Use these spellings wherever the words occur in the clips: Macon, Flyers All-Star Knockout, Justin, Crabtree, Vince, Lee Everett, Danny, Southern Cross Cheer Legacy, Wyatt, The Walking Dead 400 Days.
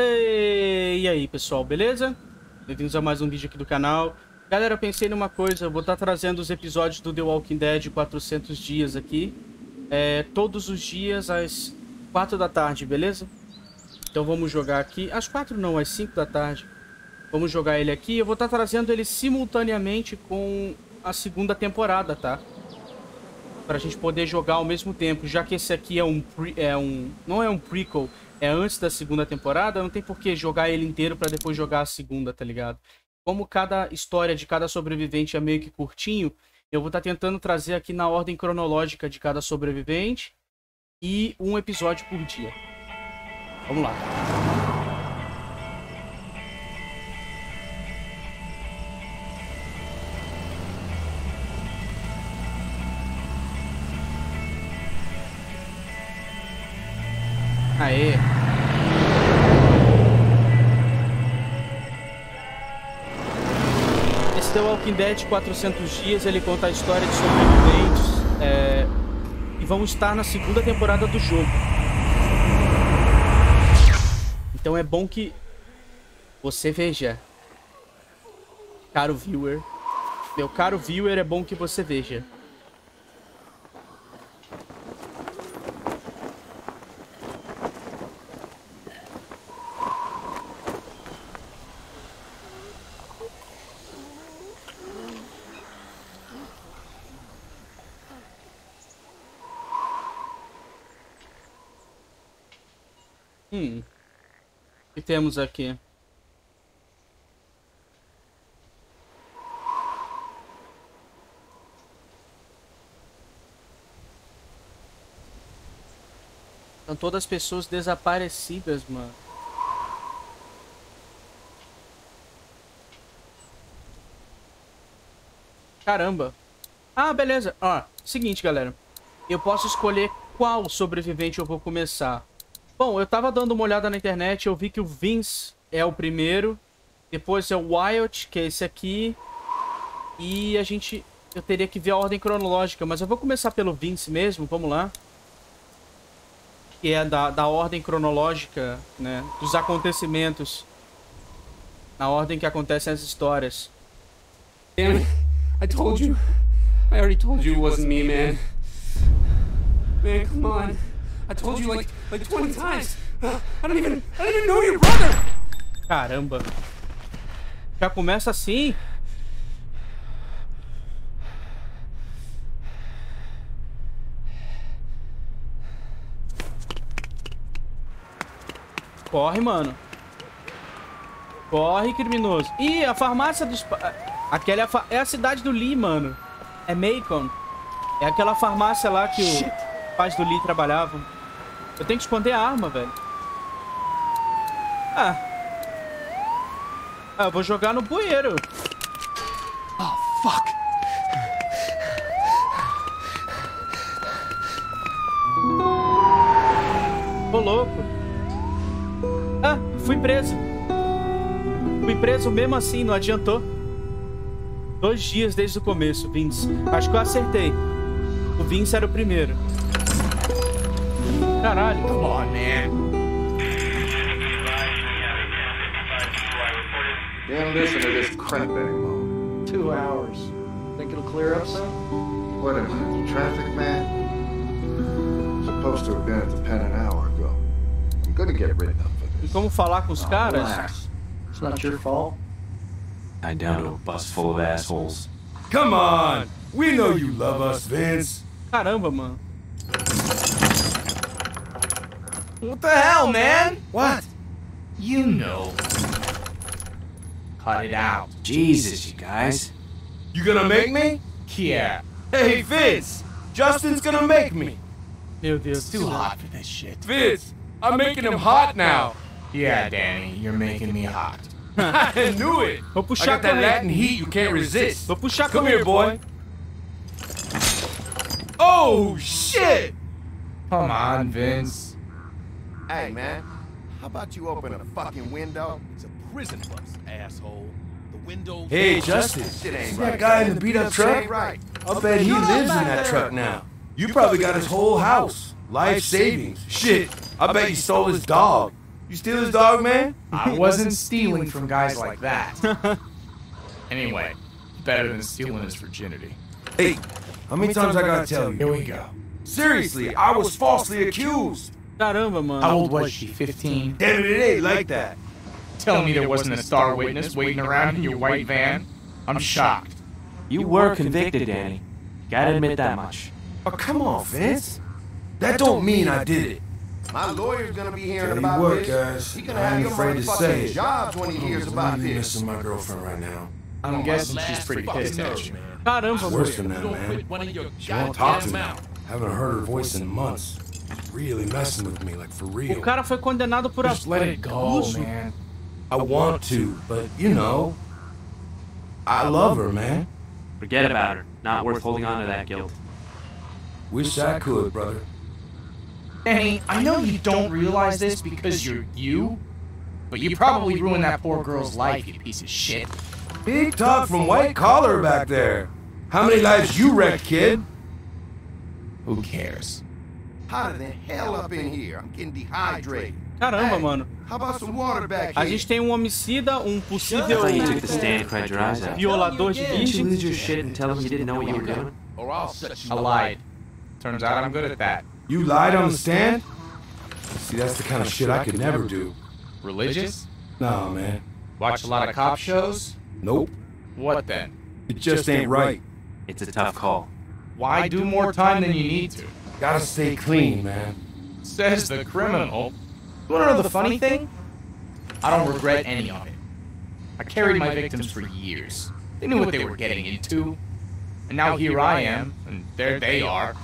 E aí, pessoal, beleza? Bem-vindos a mais um vídeo aqui do canal. Galera, eu pensei numa coisa, eu vou estar trazendo os episódios do The Walking Dead 400 dias aqui. Todos os dias às 4 da tarde, beleza? Então vamos jogar aqui, às 4 não, às 5 da tarde. Vamos jogar ele aqui, eu vou estar trazendo ele simultaneamente com a segunda temporada, tá? Pra gente poder jogar ao mesmo tempo, já que esse aqui não é um prequel, é antes da segunda temporada, não tem por que jogar ele inteiro pra depois jogar a segunda, tá ligado? Como cada história de cada sobrevivente é meio que curtinho, eu vou estar tentando trazer aqui na ordem cronológica de cada sobrevivente e um episódio por dia. Vamos lá. Aê. Esse The Walking Dead 400 dias, ele conta a história de sobreviventes e vão estar na segunda temporada do jogo. Então é bom que você veja, caro viewer. Meu caro viewer, é bom que você veja. O que temos aqui? São todas pessoas desaparecidas, mano. Caramba. Ah, beleza. Ó, seguinte, galera. Eu posso escolher qual sobrevivente eu vou começar. Bom, eu tava dando uma olhada na internet, eu vi que o Vince é o primeiro, depois é o Wyatt, que é esse aqui, e a gente... eu teria que ver a ordem cronológica, mas eu vou começar pelo Vince mesmo, vamos lá. Que é da ordem cronológica, né, dos acontecimentos, na ordem que acontecem as histórias. Danny, I already told you it wasn't me, man. Man, come on. I told you like 20 times. I don't even know your brother. Caramba. Já começa assim? Corre, mano. Corre, criminoso. Ih, a farmácia dos... aquela é a cidade do Lee, mano. É Macon. É aquela farmácia lá que os pais do Lee trabalhavam. Eu tenho que esconder a arma, velho. Ah, eu vou jogar no bueiro. Oh, fuck. Tô louco. Ah, fui preso. Fui preso mesmo assim, não adiantou. 2 dias desde o começo, Vince. Acho que eu acertei. O Vince era o primeiro. Caralho. Come on, man. Can't listen to this crap anymore. 2 hours. Think it'll clear up soon? What am I, the traffic man? Supposed to have been at the pen an hour ago. I'm gonna get written up for this. E como falar com os caras? It's not your fault. I downed a bus full of assholes. Come on! We know you love us, Vince. Caramba, mano. What the hell, man? What? You know. Cut it out. Jesus, you guys. You gonna make me? Yeah. Hey, Vince! Justin's gonna make me. It's too hot for this shit. Vince, I'm making him hot now. Yeah, Danny, you're making me hot. I knew it. I got that Latin heat you can't resist. Come here, boy. Oh, shit! Come on, Vince. Hey, man, how about you open a fucking window? It's a prison bus, asshole. The window... Hey, Justin, that guy in the beat-up truck? Right. I'll bet he lives in that truck now. You probably got his whole house, life savings, shit. I bet you stole his dog. You steal his dog, man? I wasn't stealing from guys like that. Anyway, better than stealing his virginity. Hey, how many times I gotta tell you? Here we go. Seriously, I was falsely accused. How old was she? 15? Damn it, it ain't like that. Telling me there wasn't a star witness waiting around in your white van? I'm shocked. You were convicted, Danny. Gotta admit that much. Oh, come on, Vince. That don't mean I did it. My lawyer's gonna be hearing about this. He's gonna have your friend fucking jobs when he hears about this. I'm missing my girlfriend right now. I'm guessing she's pretty pissed at you, man. Worse than that, man. She won't talk to me. Haven't heard her voice in months. She's really messing with me, like for real. Just let it go, man. I want to, but you know, I love her, man. Forget about her. Not worth holding on to that guilt. Wish I could, brother. Danny, I know you don't realize this because you're you, but you probably ruined that poor girl's life, you piece of shit. Big talk from white collar back there. How many lives you wrecked, kid? Who cares? How the hell up in here? I'm getting dehydrated. Caramba, mano. A gente tem homicida, possível violador de virgem. I lied. Turns out I'm good at that. You lied on the stand? See, that's the kind of shit I could never do. Religious? Nah, man. Watch a lot of cop shows? Nope. What then? It just ain't right. It's a tough call. Why do more time than you need to? Gotta stay clean, man. Says the criminal. You wanna know the funny thing? I don't regret any of it. I carried my victims for years. They knew what they were getting into. And now here I am, and there they are.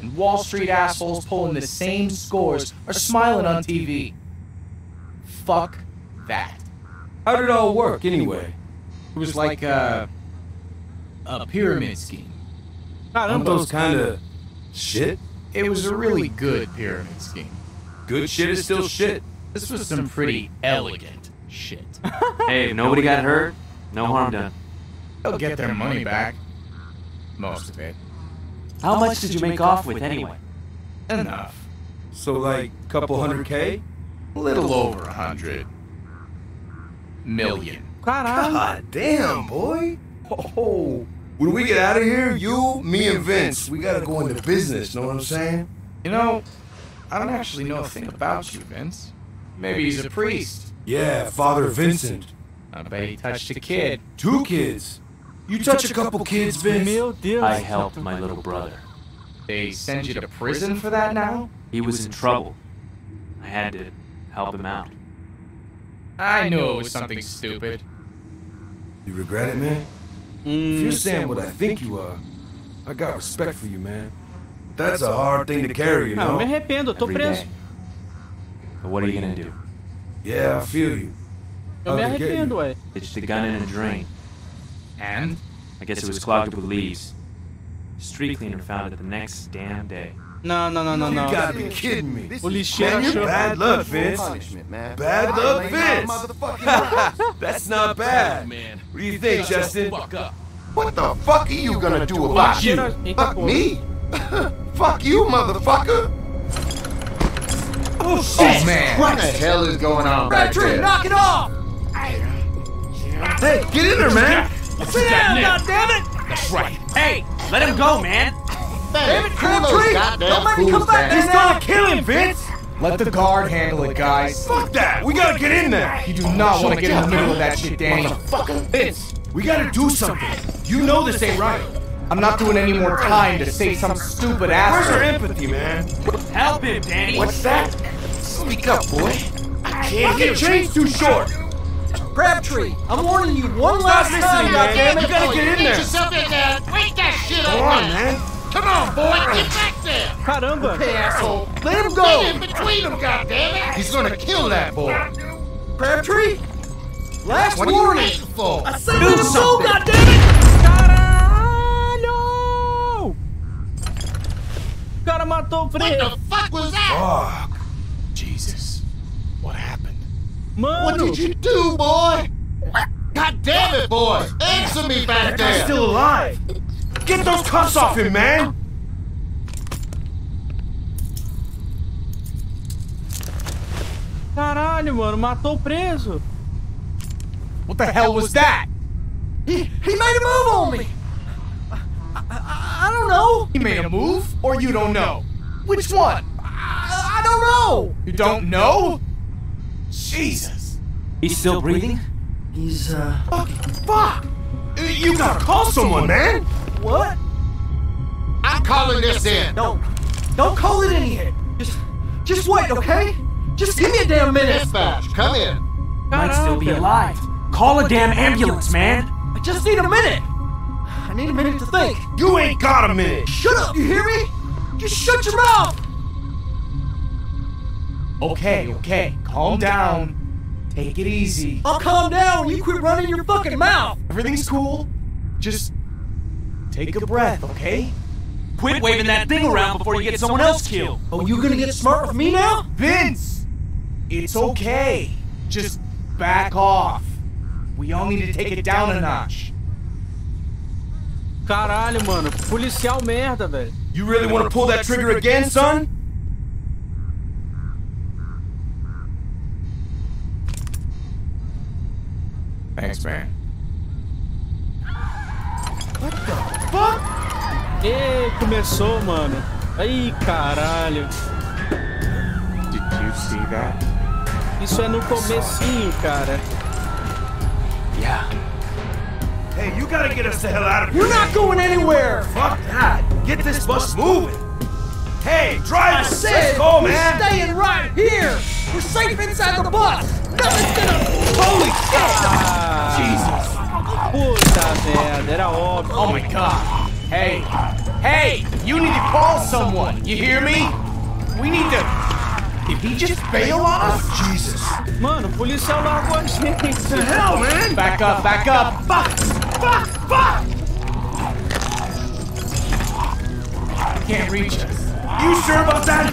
And Wall Street assholes pulling the same scores are smiling on TV. Fuck that. How did it all work, anyway? It was like a pyramid scheme. Not one of those kind of shit. It was a really good pyramid scheme. Good shit is still shit. This was some pretty elegant shit. Hey, if nobody got hurt, no harm done. They'll get their money back. Most of it. How much did you make off with anyway? Enough. So like a couple hundred K? A little over 100 million. God damn, boy. Oh. When we get out of here, you, me, and Vince, we gotta go into business, know what I'm saying? You know, I don't actually know a thing about you, Vince. Maybe he's a priest. Yeah, Father Vincent. I bet he touched a kid. Two kids. You touch a couple kids, Vince. I helped my little brother. They send you to prison for that now? He was in trouble. I had to help him out. I knew it was something stupid. You regret it, man? If you're saying what I think you are, I got respect for you, man. That's a hard thing to carry, you know? But what are you gonna do? Yeah, I feel you. Ditched the gun in a drain. And? I guess it was clogged up with leaves. Street cleaner found it the next damn day. No. You gotta be kidding me. Man, you're bad luck, Vince. Bad luck, Vince. That's not bad. What do you think, Justin? What the fuck are you gonna do about you? Fuck me? Fuck you, motherfucker. Oh, shit. Oh, man. What the hell is going on right there? Knock it off. Hey, get in there, man. Sit down, goddammit. That's right. Hey, let him go, man. David Crabtree! Nobody come back there! He's gonna kill him, Vince! Let the guard handle it, guys. Fuck that! We gotta get in there! You do not want to get in the middle of that shit, Danny. Motherfucker, Vince! We gotta do something! You know this ain't right! I'm not doing any more time to save some stupid ass. Where's your empathy, man? Help him, Danny! What's that? Speak up, boy! I can't get your chain's too short! Crabtree, I'm warning you one last time, man! You gotta get in there! Wake that shit up, man! Come on, boy, get back there! Caramba! Okay, asshole, let him go! Get in between him, goddammit! He's gonna kill that boy! Crabtree? Last warning! I said let him go, goddammit! Caralho! O cara matou o Fred! What the fuck was that? Fuck! Jesus, what happened? Mano. What did you do, boy? Goddammit, boy! Answer me back there! He's still alive! Get those cuffs off him, man! Ta-da! Caralho, mano, matou o preso. What the hell was that? He made a move on me. I don't know. He made a move, or you don't know? Which one? I don't know. You don't know? Jesus. He's still breathing? He's, fuck! You gotta call someone, man! What? I'm calling this in. Don't call it in here. Just wait, okay? Just give me a damn minute. Dispatch, come in. Might still be alive. Call a damn ambulance, man. I just need a minute. I need a minute to think. You ain't got a minute. Shut up, you hear me? Just shut your mouth. Okay. Calm down. Take it easy. I'll calm down when you quit running your fucking mouth! Everything's cool. Just take a breath, okay? Quit waving that thing around before you get someone else killed! Oh, you gonna get smart with me now? Vince! It's okay. Just back off. We all need to take it down a notch. Caralho, mano. Policial merda, velho. You really wanna pull that trigger again, son? Thanks, man. What the fuck? Ei, começou, mano. Ai, caralho. Did you see that? Isso é no comecinho, cara. Yeah. Hey, you gotta get us the hell out of here. We're not going anywhere. Fuck that. Get this bus moving. Hey, drive us safe home, man. We're staying right here. We're safe inside the bus. Holy shit! Jesus! Puta merda, era óbvio. Oh my god! Hey! You need to call someone! You hear me? We need to... Did he just bail on us? Oh, Jesus! Mano, o policial largou a gente. What the hell, man? Back up! Fuck! He can't reach us. You sure about that?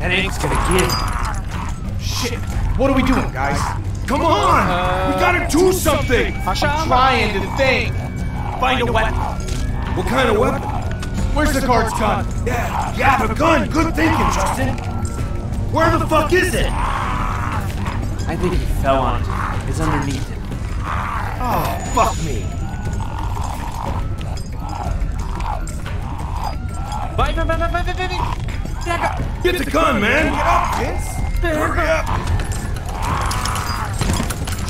That ain't gonna get... Shit! What are we doing, guys? Come on! We gotta do something! I'm trying to think! Find a weapon! What kind of weapon? Where's the guard's gun? Yeah, the gun! Good thinking, Justin! Where the fuck is it? I think he fell on it. It's underneath it. Oh, fuck me! Vai! Get the gun, man! Get up, Vince! Hurry up!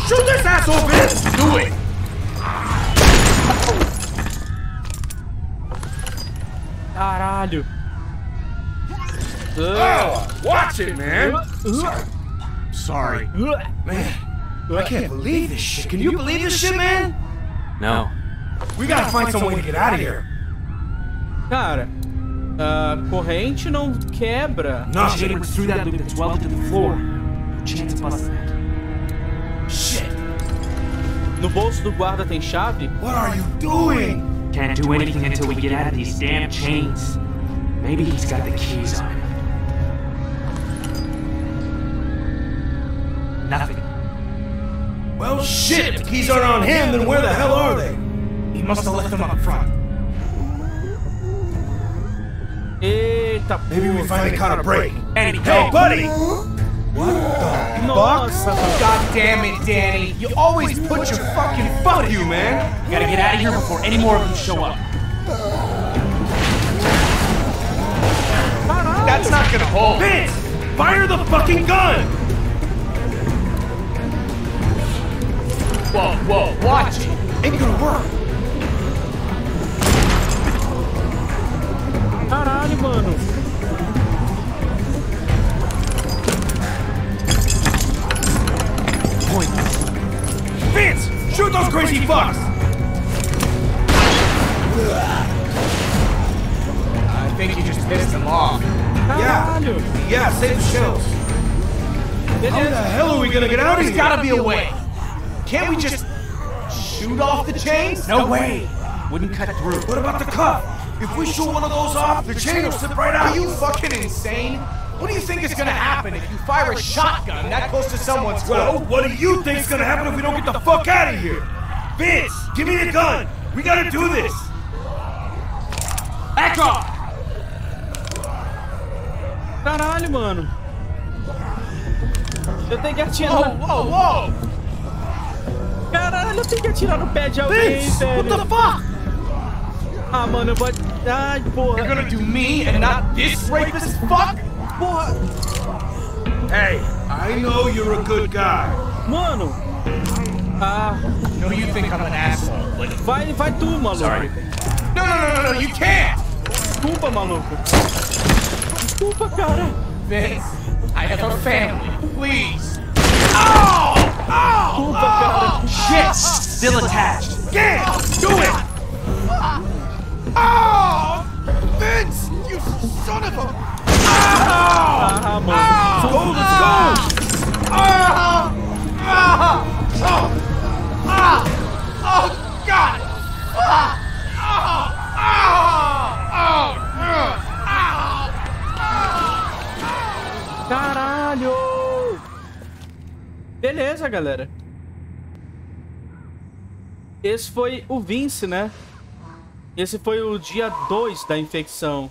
Shoot this asshole, Vince! Do it! Caralho! Oh, watch it, man! Sorry. Man, I can't believe this shit. Can you believe this shit, man? No. We gotta find some way to get out of here. Cara, corrente não quebra. Nothing. We threw that loop that's welded to the floor. No chance of busting that. No bolso do guarda tem chave? What are you doing? Can't do anything until we get out of these damn chains. Maybe he's got the keys on him. Nothing. Well, shit! If the keys aren't on him, then where the hell are they? He must have left them up front. Eita, maybe we finally caught a break. Hey, buddy! What the fuck? God damn it, Danny. You always put your fucking foot in you, man. You gotta get out of here before any more of them show up. That's not gonna hold. Vince! Fire the fucking gun! Whoa, watch it. Ain't gonna work. Caralho, mano. Vince! Shoot those crazy fucks! I think you just pissed them off. Yeah, save the shells. How the hell are we gonna get out of here? There's gotta be a way. Can't we just shoot off the chains? No way! Wouldn't cut through. What about the cuff? If we shoot one of those off, the chain will slip right out. Are you fucking insane? What do you think is gonna happen if you fire a shotgun that close to someone's throat? Well, what do you think's gonna happen if we don't get the fuck out of here? Vince, give me the gun! We gotta do this! Back off! Caralho, mano. Eu tenho que atirar. Uou, uou! Caralho, eu tenho que atirar no pé de alguém, velho. What the fuck? Ah, mano, eu vou... Ai, porra. You're gonna do me and not this rapist fuck? Porra. Hey, I know you're a good guy. Mano. Ah. No, you think I'm an asshole. Like... Vai tu, maluco. Sorry. No, you can't! Desculpa, maluco. Desculpa, cara. Vince, I have a family. Please. Oh! Oh! Desculpa, cara. Shit! Still attached. Yeah! Do it! Oh! Vince! You son of a... Ah, mano. Oh, let's go! Oh, God! Caralho! Beleza, galera. Esse foi o Vince, né? Esse foi o dia 2 da infecção.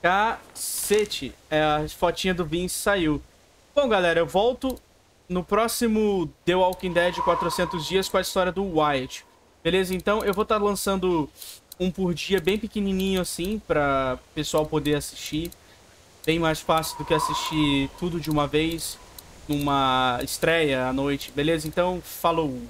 Cacete. É, a fotinha do Vince saiu. Bom, galera, eu volto no próximo The Walking Dead 400 dias com a história do Wyatt. Beleza? Então, eu vou estar lançando um por dia bem pequenininho assim, pra o pessoal poder assistir. Bem mais fácil do que assistir tudo de uma vez, numa estreia à noite. Beleza? Então, falou!